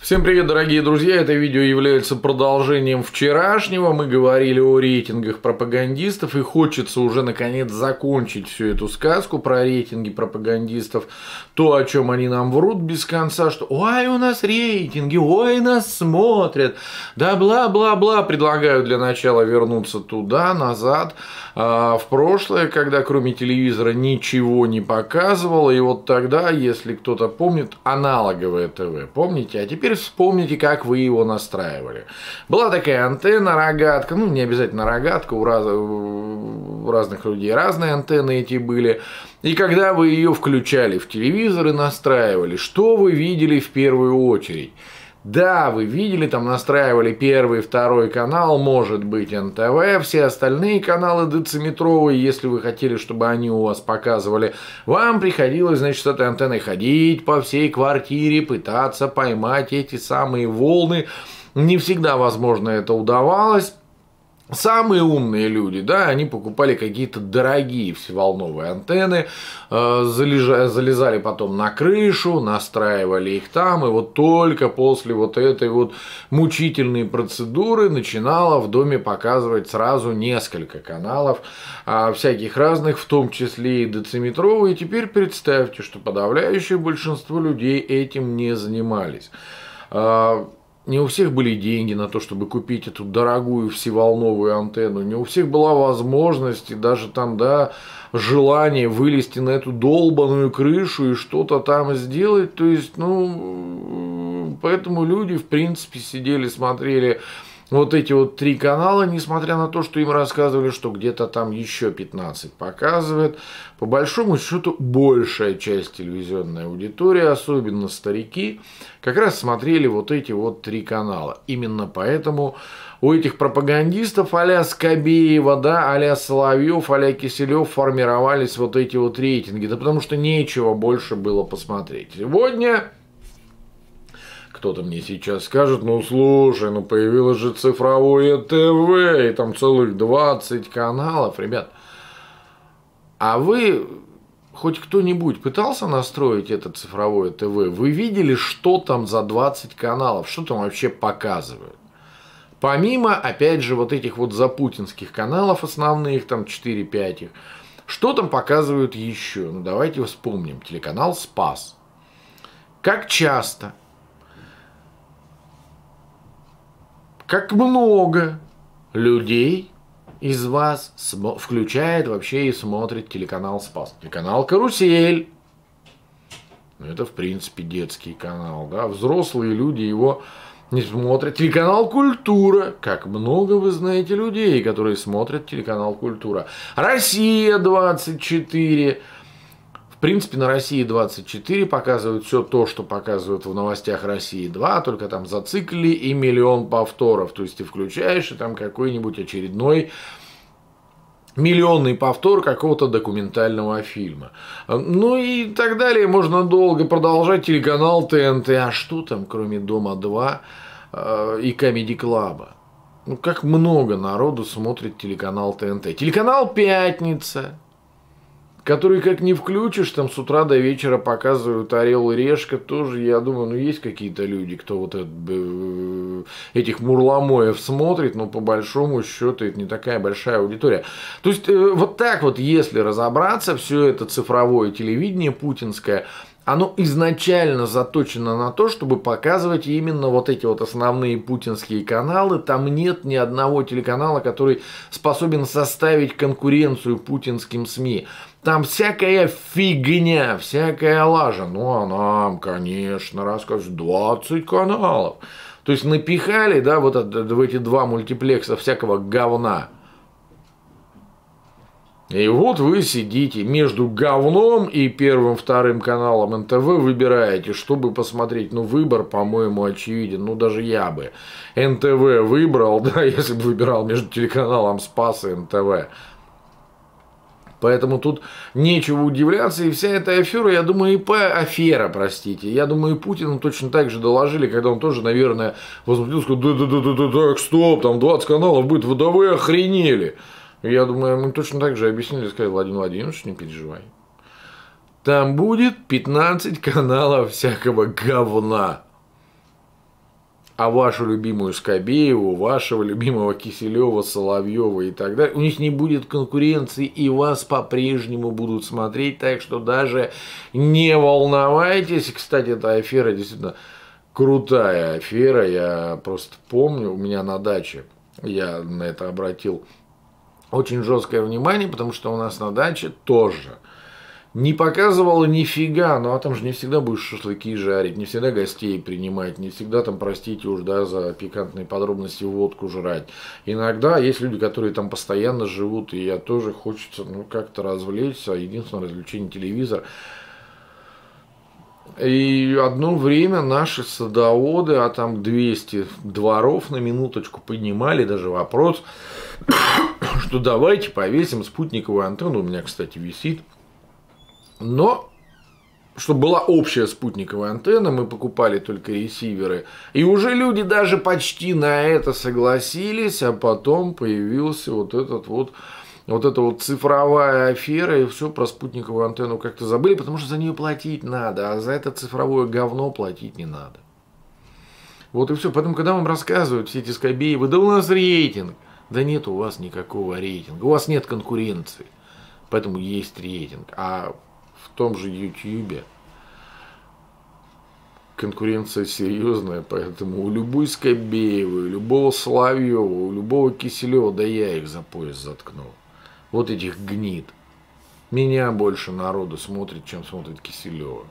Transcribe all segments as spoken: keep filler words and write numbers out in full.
Всем привет, дорогие друзья! Это видео является продолжением вчерашнего. Мы говорили о рейтингах пропагандистов, и хочется уже наконец закончить всю эту сказку про рейтинги пропагандистов. То, о чем они нам врут без конца, что «Ой, у нас рейтинги! Ой, нас смотрят!» Да бла-бла-бла. Предлагаю для начала вернуться туда, назад, в прошлое, когда кроме телевизора ничего не показывало. И вот тогда, если кто-то помнит, аналоговое ТВ. Помните? А теперь вспомните, как вы его настраивали. Была такая антенна, рогатка, ну не обязательно рогатка, у, раз... у разных людей разные антенны эти были. И когда вы ее включали в телевизор и настраивали, что вы видели в первую очередь? Да, вы видели, там настраивали первый, второй канал, может быть эн тэ вэ, все остальные каналы дециметровые, если вы хотели, чтобы они у вас показывали, вам приходилось, значит, с этой антенной ходить по всей квартире, пытаться поймать эти самые волны, не всегда, возможно, это удавалось. Самые умные люди, да, они покупали какие-то дорогие всеволновые антенны, э, залежа, залезали потом на крышу, настраивали их там, и вот только после вот этой вот мучительной процедуры начинало в доме показывать сразу несколько каналов, э, всяких разных, в том числе и дециметровые. Теперь представьте, что подавляющее большинство людей этим не занимались. Э, Не у всех были деньги на то, чтобы купить эту дорогую всеволновую антенну. Не у всех была возможность и даже там, да, желание вылезти на эту долбаную крышу и что-то там сделать. То есть, ну, поэтому люди, в принципе, сидели, смотрели вот эти вот три канала, несмотря на то, что им рассказывали, что где-то там еще пятнадцать показывает. По большому счету, большая часть телевизионной аудитории, особенно старики, как раз смотрели вот эти вот три канала. Именно поэтому у этих пропагандистов а-ля Скабеева, да, а-ля Соловьев, а-ля Киселев формировались вот эти вот рейтинги. Да потому что нечего больше было посмотреть. Сегодня... Кто-то мне сейчас скажет, ну слушай, ну появилось же цифровое ТВ, и там целых двадцать каналов, ребят. А вы, хоть кто-нибудь пытался настроить это цифровое ТВ? Вы видели, что там за двадцать каналов, что там вообще показывают? Помимо, опять же, вот этих вот запутинских каналов основных, там четыре-пять их, что там показывают еще? Ну давайте вспомним, телеканал «Спас». Как часто? Как много людей из вас включает вообще и смотрит телеканал «Спас». Телеканал «Карусель». Это, в принципе, детский канал. Да? Взрослые люди его не смотрят. Телеканал «Культура». Как много вы знаете людей, которые смотрят телеканал «Культура». «Россия двадцать четыре». В принципе, на «России двадцать четыре» показывают все то, что показывают в новостях «России два», только там зацикли и миллион повторов. То есть ты включаешь, и там какой-нибудь очередной миллионный повтор какого-то документального фильма. Ну и так далее. Можно долго продолжать. Телеканал тэ эн тэ. А что там, кроме «Дома-два» и «Камеди-клаба»? Ну, как много народу смотрит телеканал тэ эн тэ. Телеканал «Пятница», которые как не включишь, там с утра до вечера показывают «Орел и Решка», тоже, я думаю, ну есть какие-то люди, кто вот это, этих мурламоев смотрит, но по большому счету это не такая большая аудитория. То есть вот так вот, если разобраться, все это цифровое телевидение путинское, оно изначально заточено на то, чтобы показывать именно вот эти вот основные путинские каналы. Там нет ни одного телеканала, который способен составить конкуренцию путинским СМИ. Там всякая фигня, всякая лажа. Ну, а нам, конечно, расскажут двадцать каналов. То есть напихали, да, вот это, в эти два мультиплекса всякого говна. И вот вы сидите между говном и первым, вторым каналом эн тэ вэ, выбираете, чтобы посмотреть. Ну, выбор, по-моему, очевиден. Ну, даже я бы эн тэ вэ выбрал, да, если бы выбирал между телеканалом «Спас» и эн тэ вэ. Поэтому тут нечего удивляться. И вся эта афера, я думаю, и по... афера, простите. Я думаю, и Путину точно так же доложили, когда он тоже, наверное, возмутился, сказал, да-да-да-да-да, стоп, там двадцать каналов будет, вы да вы охренели. Я думаю, мы точно так же объяснили, сказали, Владимир Владимирович, не переживай. Там будет пятнадцать каналов всякого говна. а вашу любимую Скабееву, вашего любимого Киселева, Соловьева и так далее, у них не будет конкуренции, и вас по-прежнему будут смотреть, так что даже не волновайтесь. Кстати, эта афера действительно крутая афера, я просто помню, у меня на даче, я на это обратил очень жесткое внимание, потому что у нас на даче тоже не показывало нифига, ну а там же не всегда будешь шашлыки жарить, не всегда гостей принимать, не всегда там, простите уж, да, за пикантные подробности, водку жрать. Иногда есть люди, которые там постоянно живут, и я тоже хочется, ну, как-то развлечься, единственное развлечение — телевизор. И одно время наши садоводы, а там двести дворов на минуточку, поднимали даже вопрос, что давайте повесим спутниковую антенну, у меня, кстати, висит, но чтобы была общая спутниковая антенна, мы покупали только ресиверы, и уже люди даже почти на это согласились, а потом появился вот этот вот Вот эта вот цифровая афера, и все про спутниковую антенну как-то забыли, потому что за нее платить надо, а за это цифровое говно платить не надо. Вот и все. Поэтому, когда вам рассказывают все эти Скабеевы, да у нас рейтинг. Да нет у вас никакого рейтинга, у вас нет конкуренции, поэтому есть рейтинг. А в том же Ютьюбе конкуренция серьезная, поэтому у любой Скабеевой, у любого Соловьева, у любого Киселева, да я их за пояс заткнул. Вот этих гнид. Меня больше народу смотрит, чем смотрит Киселева.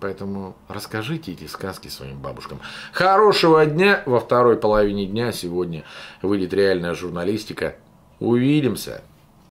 Поэтому расскажите эти сказки своим бабушкам. Хорошего дня. Во второй половине дня сегодня выйдет «Реальная журналистика». Увидимся.